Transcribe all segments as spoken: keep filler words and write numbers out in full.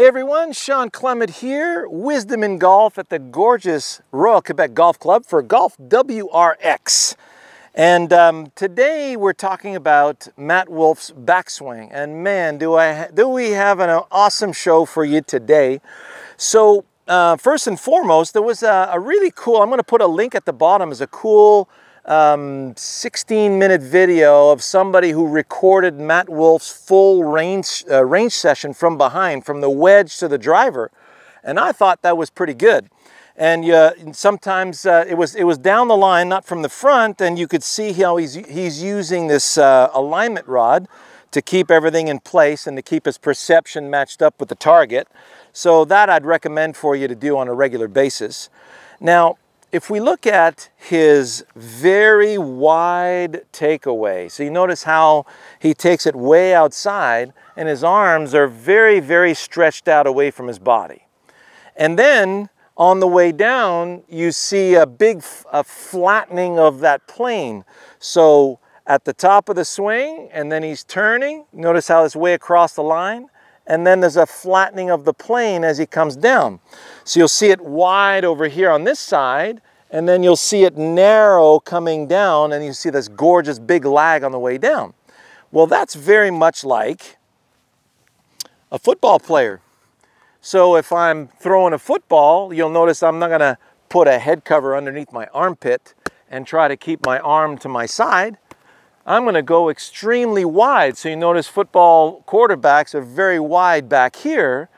Hey everyone, Sean Clement here, Wisdom in Golf at the gorgeous Royal Quebec Golf Club for Golf W R X. And um, today we're talking about Matt Wolff's backswing. And man, do, I do we have an awesome show for you today. So uh, first and foremost, there was a, a really cool, I'm going to put a link at the bottom, is a cool sixteen minute um, video of somebody who recorded Matt Wolff's full range, uh, range session from behind, from the wedge to the driver. And I thought that was pretty good. And uh, sometimes uh, it was it was down the line, not from the front, and you could see how he's, he's using this uh, alignment rod to keep everything in place and to keep his perception matched up with the target. So that I'd recommend for you to do on a regular basis. Now, if we look at his very wide takeaway, so you notice how he takes it way outside and his arms are very, very stretched out away from his body. And then on the way down, you see a big a flattening of that plane. So at the top of the swing, and then he's turning, notice how it's way across the line. And then there's a flattening of the plane as he comes down. So you'll see it wide over here on this side, and then you'll see it narrow coming down, and you see this gorgeous big lag on the way down. Well, that's very much like a football player. So if I'm throwing a football, you'll notice I'm not gonna put a head cover underneath my armpit and try to keep my arm to my side. I'm going to go extremely wide. So you notice football quarterbacks are very wide back here.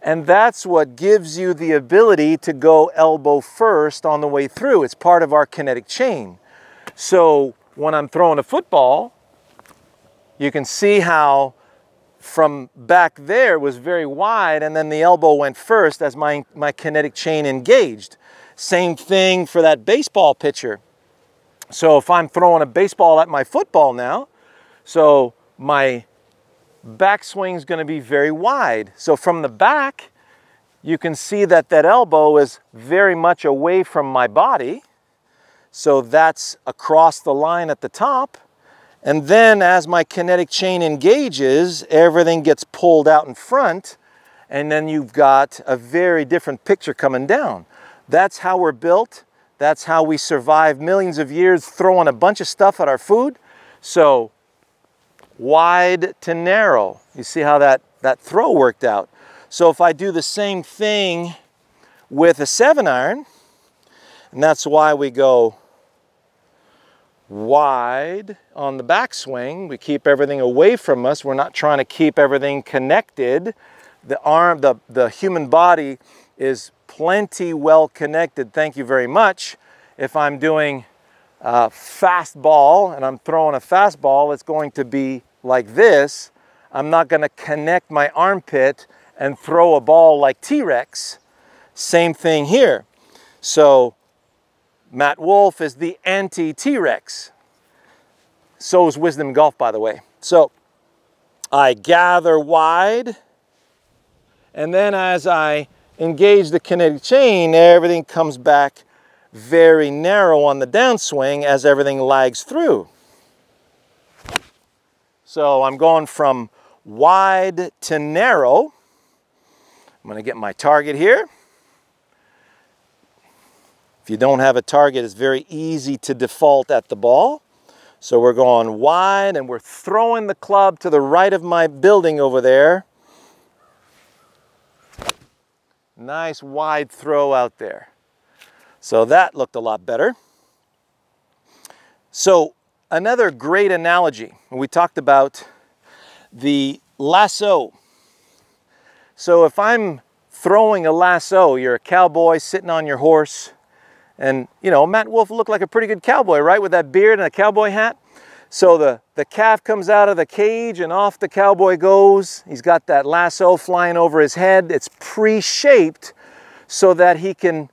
And that's what gives you the ability to go elbow first on the way through. It's part of our kinetic chain. So when I'm throwing a football, you can see how from back there was very wide and then the elbow went first as my, my kinetic chain engaged. Same thing for that baseball pitcher. So if I'm throwing a baseball at my football now, so my backswing is going to be very wide. So from the back, you can see that that elbow is very much away from my body. So that's across the line at the top. And then as my kinetic chain engages, everything gets pulled out in front. And then you've got a very different picture coming down. That's how we're built. That's how we survived millions of years throwing a bunch of stuff at our food. So wide to narrow. You see how that, that throw worked out. So if I do the same thing with a seven iron, and that's why we go wide on the backswing. We keep everything away from us. We're not trying to keep everything connected. The arm, the, the human body is plenty well connected, thank you very much. If I'm doing a fastball and I'm throwing a fastball, it's going to be like this. I'm not going to connect my armpit and throw a ball like T-Rex. Same thing here. So Matt Wolff is the anti-T-Rex. So is Wisdom Golf, by the way. So I gather wide, and then as I engage the kinetic chain, everything comes back very narrow on the downswing as everything lags through. So I'm going from wide to narrow. I'm going to get my target here. If you don't have a target, it's very easy to default at the ball. So we're going wide and we're throwing the club to the right of my building over there. Nice wide throw out there. So that looked a lot better. So another great analogy, we talked about the lasso. So if I'm throwing a lasso, you're a cowboy sitting on your horse, and you know, Matt Wolff looked like a pretty good cowboy, right? With that beard and a cowboy hat. So the, the calf comes out of the cage and off the cowboy goes. He's got that lasso flying over his head. It's pre-shaped so that he can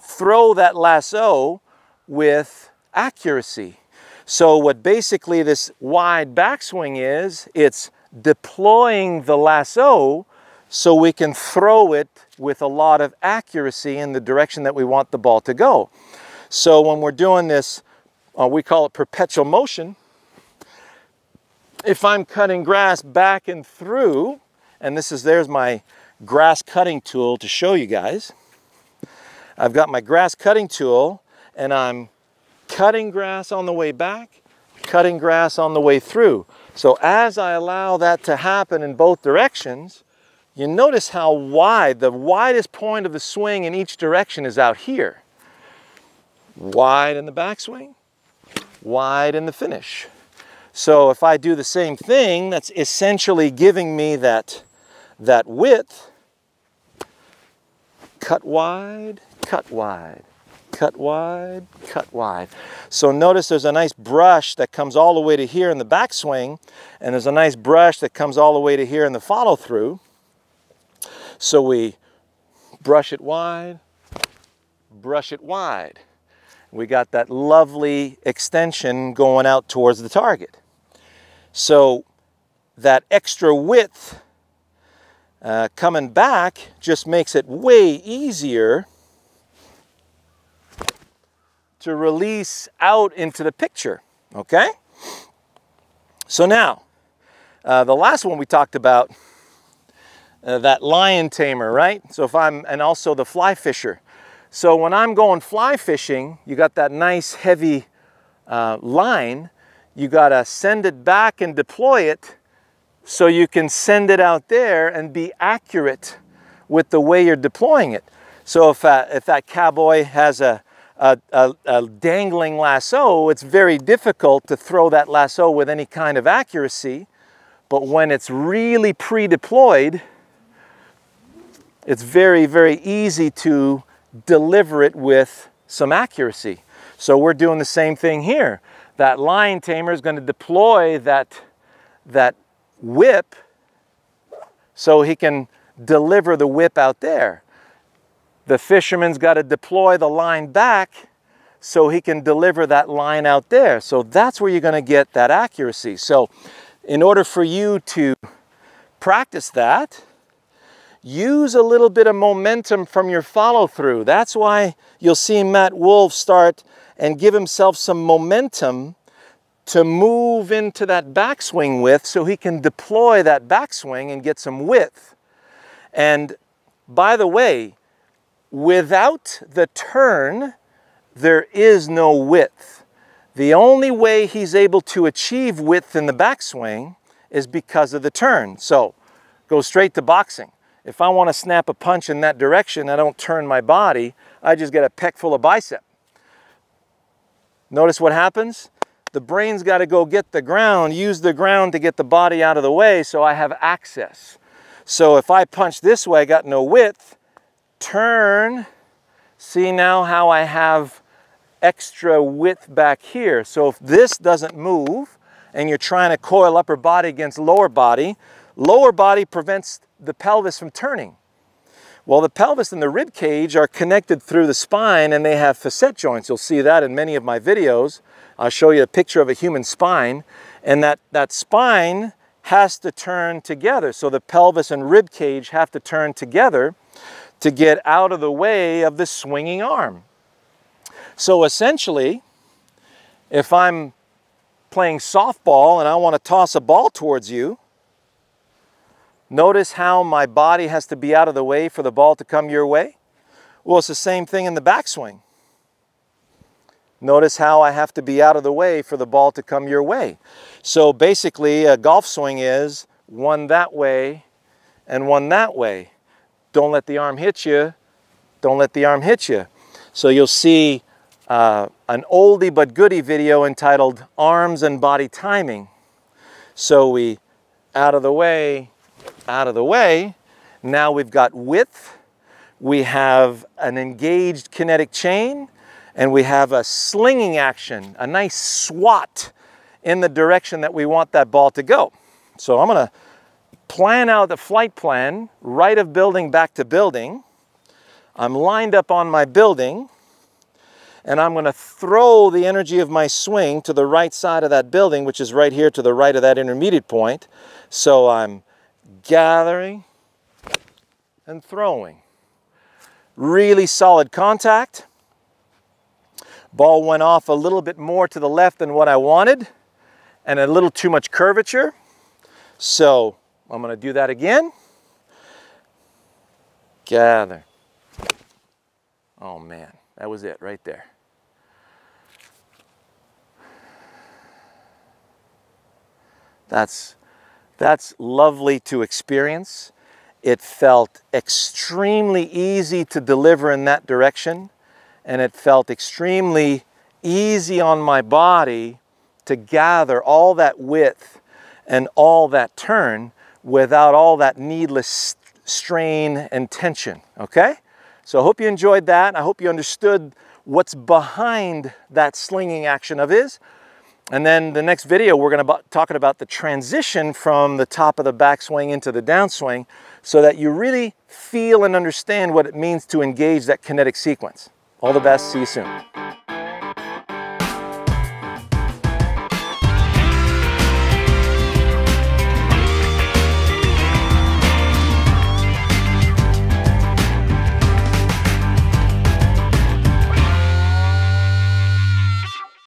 throw that lasso with accuracy. So what basically this wide backswing is, it's deploying the lasso so we can throw it with a lot of accuracy in the direction that we want the ball to go. So when we're doing this, uh, we call it perpetual motion. If I'm cutting grass back and through, and this is, there's my grass cutting tool to show you guys. I've got my grass cutting tool and I'm cutting grass on the way back, cutting grass on the way through. So as I allow that to happen in both directions, you notice how wide, the widest point of the swing in each direction is out here. Wide in the backswing, wide in the finish. So if I do the same thing, that's essentially giving me that, that width. Cut wide, cut wide, cut wide, cut wide. So notice there's a nice brush that comes all the way to here in the backswing, and there's a nice brush that comes all the way to here in the follow through. So we brush it wide, brush it wide. We got that lovely extension going out towards the target. So that extra width uh, coming back just makes it way easier to release out into the picture, okay? So now, uh, the last one we talked about, uh, that lion tamer, right? So if I'm, and also the fly fisher. So when I'm going fly fishing, you got that nice heavy uh, line, you gotta send it back and deploy it so you can send it out there and be accurate with the way you're deploying it. So if, uh, if that cowboy has a, a, a, a dangling lasso, it's very difficult to throw that lasso with any kind of accuracy, but when it's really pre-deployed, it's very, very easy to deliver it with some accuracy. So we're doing the same thing here. That lion tamer is going to deploy that, that whip so he can deliver the whip out there. The fisherman's got to deploy the line back so he can deliver that line out there. So that's where you're going to get that accuracy. So in order for you to practice that, use a little bit of momentum from your follow through. That's why you'll see Matt Wolff start and give himself some momentum to move into that backswing with so he can deploy that backswing and get some width. And by the way, without the turn, there is no width. The only way he's able to achieve width in the backswing is because of the turn. So go straight to boxing. If I want to snap a punch in that direction, I don't turn my body, I just get a peck full of bicep. Notice what happens? The brain's got to go get the ground, use the ground to get the body out of the way so I have access. So if I punch this way, I got no width, turn, see now how I have extra width back here. So if this doesn't move and you're trying to coil upper body against lower body, lower body prevents the pelvis from turning. Well, the pelvis and the rib cage are connected through the spine and they have facet joints. You'll see that in many of my videos. I'll show you a picture of a human spine, and that, that spine has to turn together. So the pelvis and rib cage have to turn together to get out of the way of the swinging arm. So essentially, if I'm playing softball and I want to toss a ball towards you, notice how my body has to be out of the way for the ball to come your way? Well, it's the same thing in the backswing. Notice how I have to be out of the way for the ball to come your way. So basically, a golf swing is one that way and one that way. Don't let the arm hit you. Don't let the arm hit you. So you'll see uh, an oldie but goodie video entitled Arms and Body Timing. So we out of the way, out of the way, now we've got width, we have an engaged kinetic chain, and we have a slinging action, a nice swat in the direction that we want that ball to go. So I'm going to plan out the flight plan, right of building back to building. I'm lined up on my building, and I'm going to throw the energy of my swing to the right side of that building, which is right here to the right of that intermediate point. So I'm gathering and throwing. Really solid contact. Ball went off a little bit more to the left than what I wanted and a little too much curvature. So I'm going to do that again. Gather. Oh man, that was it right there. That's, that's lovely to experience. It felt extremely easy to deliver in that direction, and it felt extremely easy on my body to gather all that width and all that turn without all that needless strain and tension, okay? So I hope you enjoyed that. I hope you understood what's behind that slinging action of his. And then the next video, we're going to be talking about the transition from the top of the backswing into the downswing so that you really feel and understand what it means to engage that kinetic sequence. All the best. See you soon.